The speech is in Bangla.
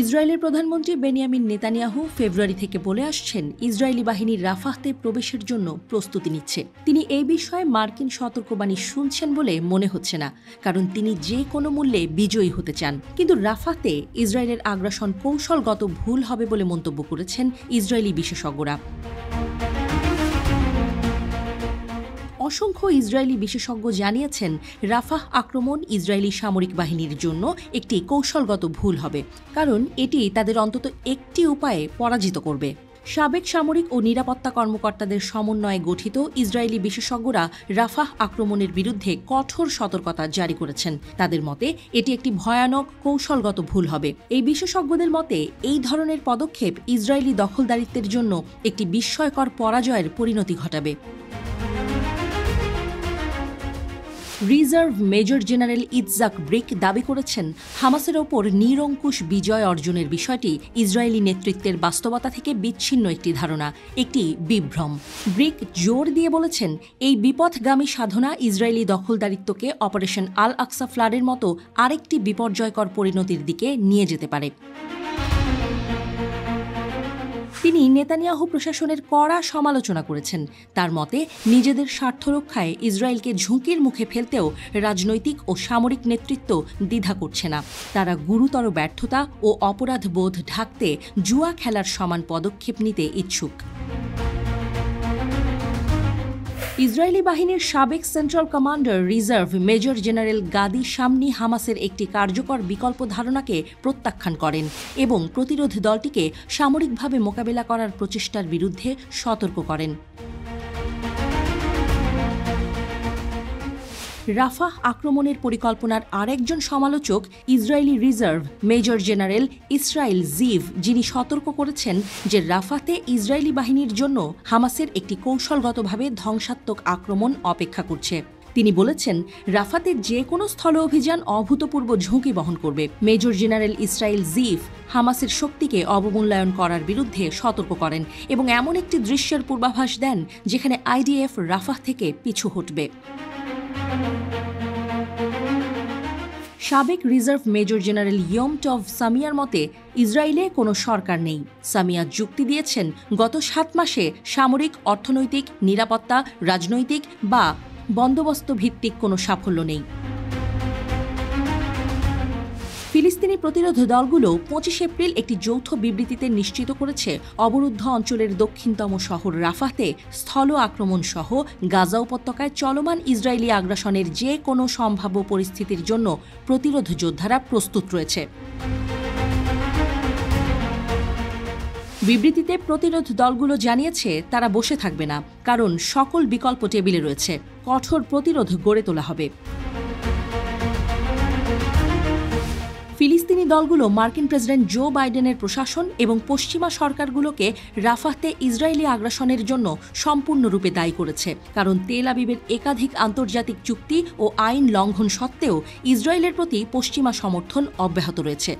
ইসরায়েলের প্রধানমন্ত্রী বেনিয়ামিন নেতানিয়াহু ফেব্রুয়ারি থেকে বলে আসছেন, ইসরায়েলি বাহিনী রাফাহতে প্রবেশের জন্য প্রস্তুতি নিচ্ছে। তিনি এই বিষয়ে মার্কিন সতর্কবাণী শুনছেন বলে মনে হচ্ছে না, কারণ তিনি যে কোনো মূল্যে বিজয়ী হতে চান। কিন্তু রাফাহতে ইসরায়েলের আগ্রাসন কৌশলগত ভুল হবে বলে মন্তব্য করেছেন ইসরায়েলি বিশেষজ্ঞরা। অসংখ্য ইসরায়েলি বিশেষজ্ঞ জানিয়েছেন, রাফাহ আক্রমণ ইসরায়েলি সামরিক বাহিনীর জন্য একটি কৌশলগত ভুল হবে, কারণ এটি তাদের অন্তত একটি উপায়ে পরাজিত করবে। সাবেক সামরিক ও নিরাপত্তা কর্মকর্তাদের সমন্বয়ে গঠিত ইসরায়েলি বিশেষজ্ঞরা রাফাহ আক্রমণের বিরুদ্ধে কঠোর সতর্কতা জারি করেছেন। তাদের মতে এটি একটি ভয়ানক কৌশলগত ভুল হবে। এই বিশেষজ্ঞদের মতে এই ধরনের পদক্ষেপ ইসরায়েলি দখলদারিত্বের জন্য একটি বিস্ময়কর পরাজয়ের পরিণতি ঘটাবে। Reserve major general Yitzhak Brik দাবি করেছেন, হামাসের ওপর নিরঙ্কুশ বিজয় অর্জনের বিষয়টি ইসরায়েলি নেতৃত্বের বাস্তবতা থেকে বিচ্ছিন্ন একটি ধারণা, একটি বিভ্রম। ব্রিক জোর দিয়ে বলেছেন, এই বিপথগামী সাধনা ইসরায়েলি দখলদারিত্বকে অপারেশন আল আকসা ফ্লাডের মতো আরেকটি বিপর্যয়কর পরিণতির দিকে নিয়ে যেতে পারে। তিনি নেতানিয়াহু প্রশাসনের কড়া সমালোচনা করেছেন। তার মতে নিজেদের স্বার্থ রক্ষায় ইসরায়েলকে ঝুঁকির মুখে ফেলতেও রাজনৈতিক ও সামরিক নেতৃত্ব দ্বিধা করছে না। তারা গুরুতর ব্যর্থতা ও অপরাধবোধ ঢাকতে জুয়া খেলার সমান পদক্ষেপ নিতে ইচ্ছুক। ইসরায়েলি বাহিনীর সাবেক central commander reserve major general Gadi Shamni হামাসের একটি কার্যকর বিকল্প ধারণাকে প্রত্যাখ্যান করেন এবং প্রতিরোধ দলটিকে সামরিকভাবে মোকাবেলা করার প্রচেষ্টার বিরুদ্ধে সতর্ক করেন। রাফাহ আক্রমণের পরিকল্পনার আরেকজন সমালোচক Israeli reserve major general Israel Ziv, যিনি সতর্ক করেছেন যে রাফাহতে ইসরায়েলি বাহিনীর জন্য হামাসের একটি কৌশলগতভাবে ধ্বংসাত্মক আক্রমণ অপেক্ষা করছে। তিনি বলেছেন, রাফাহতে যে কোনো স্থল অভিযান অভূতপূর্ব ঝুঁকি বহন করবে। মেজর জেনারেল ইসরায়েল জিভ হামাসের শক্তিকে অবমূল্যায়ন করার বিরুদ্ধে সতর্ক করেন এবং এমন একটি দৃশ্যের পূর্বাভাস দেন যেখানে আইডিএফ রাফাহ থেকে পিছু হটবে। সাবেক reserve major general Yom Tov সামিয়ার মতে ইসরায়েলে কোনো সরকার নেই। সামিয়া যুক্তি দিয়েছেন, গত 7 মাসে সামরিক, অর্থনৈতিক, নিরাপত্তা, রাজনৈতিক বা বন্দোবস্ত ভিত্তিক কোনো সাফল্য নেই। ফিলিস্তিনি প্রতিরোধ দলগুলো 25 এপ্রিল একটি যৌথ বিবৃতিতে নিশ্চিত করেছে, অবরুদ্ধ অঞ্চলের দক্ষিণতম শহর রাফাহতে স্থল আক্রমণ সহ গাজা উপত্যকায় চলমান ইসরায়েলি আগ্রাসনের যে কোনো সম্ভাব্য পরিস্থিতির জন্য প্রতিরোধ যোদ্ধারা প্রস্তুত রয়েছে। বিবৃতিতে প্রতিরোধ দলগুলো জানিয়েছে, তারা বসে থাকবে না, কারণ সকল বিকল্প টেবিলে রয়েছে। কঠোর প্রতিরোধ গড়ে তোলা হবে। ফিলিস্তিনি দলগুলো মার্কিন প্রেসিডেন্ট জো বাইডেনের প্রশাসন এবং পশ্চিমা সরকারগুলোকে রাফাহতে ইসরায়েলি আগ্রাসনের জন্য সম্পূর্ণরূপে দায়ী করেছে, কারণ তেল আবিবের একাধিক আন্তর্জাতিক চুক্তি ও আইন লঙ্ঘন সত্ত্বেও ইসরায়েলের প্রতি পশ্চিমা সমর্থন অব্যাহত রয়েছে।